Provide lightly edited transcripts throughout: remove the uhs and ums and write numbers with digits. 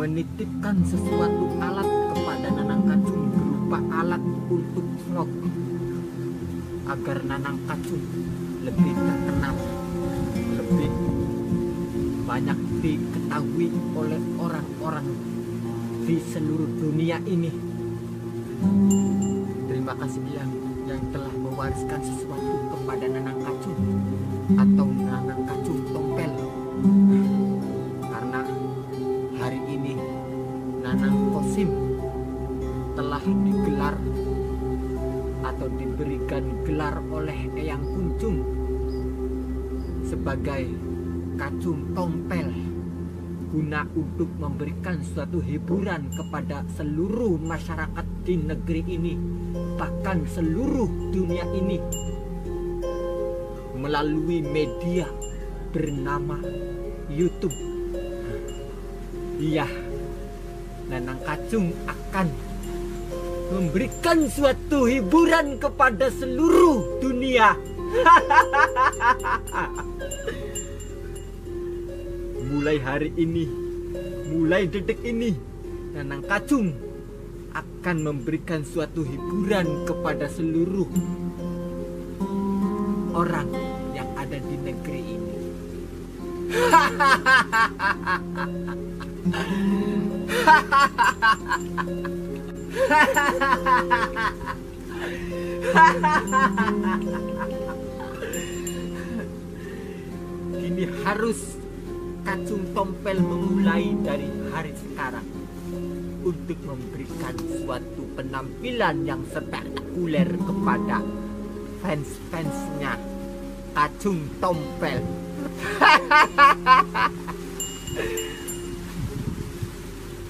menitipkan sesuatu alat kepada Nanang Kacung berupa alat untuk vlog agar Nanang Kacung lebih terkenal, lebih banyak diketahui oleh orang-orang di seluruh dunia ini. Terima kasih yang telah mewariskan sesuatu kepada Nanang Kacung atau Nanang Kacung Tompel. Karena hari ini Nanang Kosim telah digelar atau diberikan gelar oleh Eyang Kuncung sebagai Kacung Tompel, guna untuk memberikan suatu hiburan kepada seluruh masyarakat di negeri ini, bahkan seluruh dunia ini, melalui media bernama YouTube. Iya, Nanang Kacung akan memberikan suatu hiburan kepada seluruh dunia. Mulai hari ini, mulai detik ini, Nanang Kacung akan memberikan suatu hiburan kepada seluruh orang yang ada di negeri ini. Ini harus Kacung Tompel memulai dari hari sekarang untuk memberikan suatu penampilan yang spektakuler kepada fans-fansnya Kacung Tompel.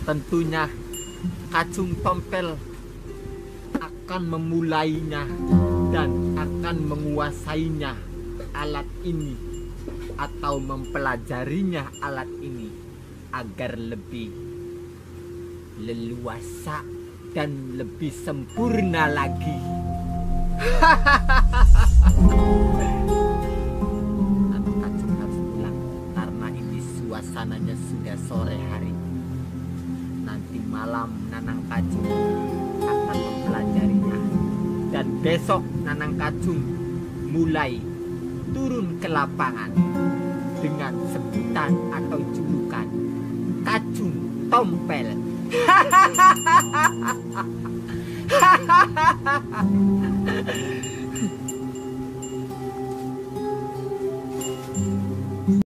Tentunya Kacung Tompel akan memulainya dan akan menguasainya alat ini, atau mempelajarinya alat ini, agar lebih leluasa dan lebih sempurna lagi. Nanang Kacung harus pulang karena ini suasananya sudah sore hari. Nanti malam Nanang Kacung akan mempelajarinya, dan besok Nanang Kacung mulai turun ke lapangan dengan sebutan atau julukan Kacung Tompel.